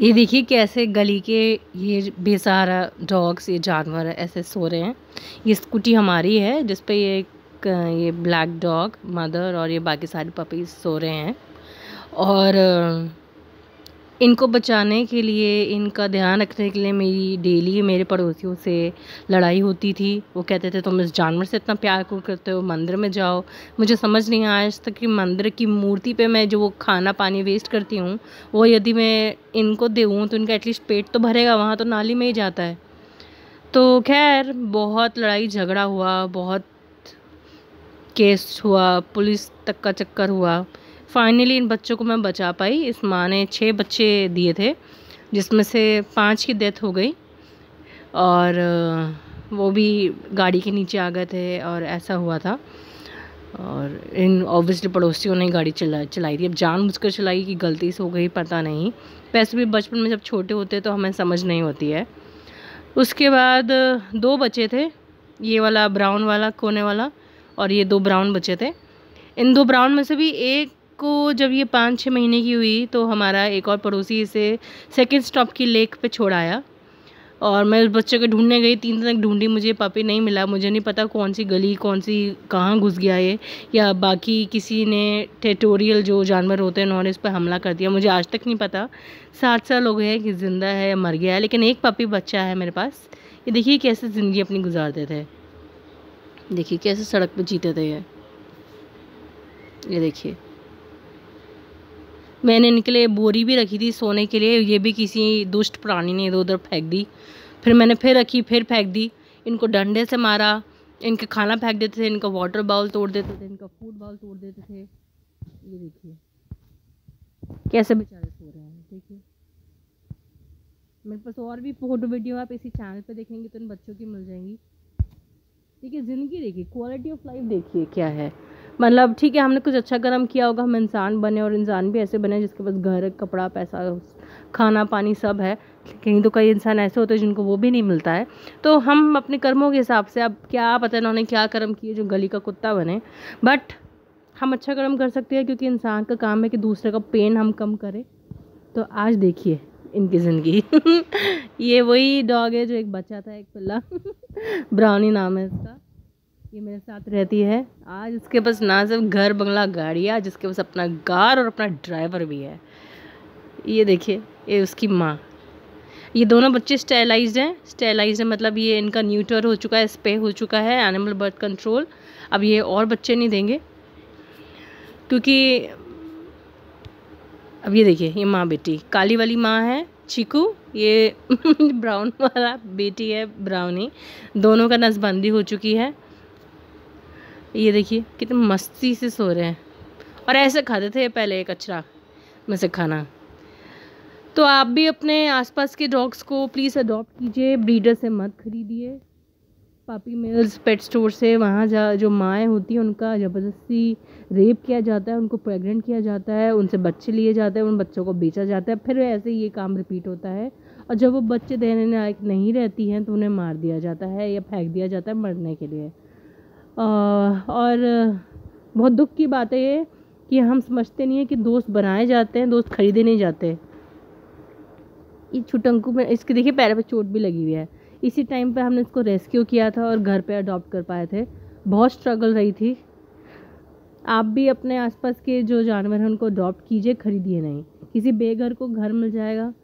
ये देखिए कैसे गली के ये बेसहारा डॉग्स, ये जानवर ऐसे सो रहे हैं। ये स्कूटी हमारी है जिस पे ये ब्लैक डॉग मदर और ये बाकी सारे पपीज सो रहे हैं, और इनको बचाने के लिए, इनका ध्यान रखने के लिए मेरी डेली मेरे पड़ोसियों से लड़ाई होती थी। वो कहते थे तुम इस जानवर से इतना प्यार क्यों करते हो, मंदिर में जाओ। मुझे समझ नहीं आया आज तक कि मंदिर की मूर्ति पे मैं जो वो खाना पानी वेस्ट करती हूँ, वो यदि मैं इनको दूँ तो इनका एटलीस्ट पेट तो भरेगा, वहाँ तो नाली में ही जाता है। तो खैर बहुत लड़ाई झगड़ा हुआ, बहुत केस हुआ, पुलिस तक का चक्कर हुआ। फाइनली इन बच्चों को मैं बचा पाई। इस माँ ने 6 बच्चे दिए थे जिसमें से 5 की डेथ हो गई, और वो भी गाड़ी के नीचे आ गए थे और ऐसा हुआ था। और इन ऑब्वियसली पड़ोसियों ने गाड़ी चलाई थी। अब जानबूझकर चलाई कि गलती से हो गई, पता नहीं। वैसे भी बचपन में जब छोटे होते तो हमें समझ नहीं होती है। उसके बाद 2 बच्चे थे, ये वाला ब्राउन वाला कोने वाला, और ये 2 ब्राउन बच्चे थे। इन 2 ब्राउन में से भी एक को जब ये 5-6 महीने की हुई तो हमारा एक और पड़ोसी इसे सेकंड स्टॉप की लेक पे छोड़ाया, और मैं उस बच्चे को ढूंढने गई। 3 दिन तक ढूंढी, मुझे पपी नहीं मिला। मुझे नहीं पता कौन सी गली, कौन सी कहाँ घुस गया ये, या बाकी किसी ने टेरिटोरियल जो जानवर होते हैं उन्होंने इस पर हमला कर दिया। मुझे आज तक नहीं पता 7 साल हो गए हैं कि ज़िंदा है या मर गया है, लेकिन एक पपी बच्चा है मेरे पास। ये देखिए कैसे ज़िंदगी अपनी गुजारते थे, देखिए कैसे सड़क पर जीते थे ये देखिए। मैंने इनके लिए बोरी भी रखी थी सोने के लिए, ये भी किसी दुष्ट प्राणी ने इधर उधर फेंक दी। फिर मैंने फिर रखी, फिर फेंक दी। इनको डंडे से मारा, इनके खाना फेंक देते थे, इनका वाटर बाउल तोड़ देते थे, इनका फूड बाउल तोड़ देते थे। ये देखिए कैसे बेचारे सो रहे हैं। देखिए मेरे पास और भी फोटो वीडियो आप इसी चैनल पर देखेंगे तो इन बच्चों की मिल जाएंगी। देखिए ज़िंदगी देखिए, क्वालिटी ऑफ लाइफ देखिए क्या है। मतलब ठीक है हमने कुछ अच्छा कर्म किया होगा, हम इंसान बने, और इंसान भी ऐसे बने जिसके पास घर, कपड़ा, पैसा, खाना, पानी सब है। लेकिन तो कई इंसान ऐसे होते हैं जिनको वो भी नहीं मिलता है। तो हम अपने कर्मों के हिसाब से, अब क्या पता इन्होंने क्या कर्म किए जो गली का कुत्ता बने, बट हम अच्छा कर्म कर सकते हैं क्योंकि इंसान का काम है कि दूसरे का पेन हम कम करें। तो आज देखिए इनकी ज़िंदगी ये वही डॉग है जो एक बच्चा था, एक पिल्ला ब्राउनी नाम है इसका। ये मेरे साथ रहती है। आज इसके पास ना सिर्फ घर, बंगला, गाड़ी, आज इसके पास अपना कार और अपना ड्राइवर भी है। ये देखिए ये उसकी माँ। ये दोनों बच्चे स्टेरलाइज्ड हैं। स्टेरलाइज्ड है मतलब ये इनका न्यूटर हो चुका है, स्पे हो चुका है, एनिमल बर्थ कंट्रोल। अब ये और बच्चे नहीं देंगे क्योंकि अब ये देखिए ये माँ बेटी, काली वाली माँ है चीकू, ये ब्राउन वाला बेटी है ब्राउनी। दोनों का नसबंदी हो चुकी है। ये देखिए कितनी मस्ती से सो रहे हैं, और ऐसे खाते थे पहले कचरा में से खाना। तो आप भी अपने आसपास के डॉग्स को प्लीज़ अडॉप्ट कीजिए, ब्रीडर से मत खरीदिए। पापी मिल्स, पेट स्टोर से, वहाँ जो माएँ होती हैं उनका ज़बरदस्ती रेप किया जाता है, उनको प्रेग्नेंट किया जाता है, उनसे बच्चे लिए जाते हैं, उन बच्चों को बेचा जाता है। फिर ऐसे ये काम रिपीट होता है, और जब वो बच्चे देने लायक नहीं रहती हैं तो उन्हें मार दिया जाता है या फेंक दिया जाता है मरने के लिए। और बहुत दुख की बात है ये कि हम समझते नहीं है कि दोस्त बनाए जाते हैं, दोस्त खरीदे नहीं जाते। इस छुटंकू में इसके देखिए पैर पे चोट भी लगी हुई है। इसी टाइम पे हमने इसको रेस्क्यू किया था और घर पे अडॉप्ट कर पाए थे। बहुत स्ट्रगल रही थी। आप भी अपने आसपास के जो जानवर हैं उनको अडॉप्ट कीजिए, खरीदिए नहीं। किसी बेघर को घर मिल जाएगा,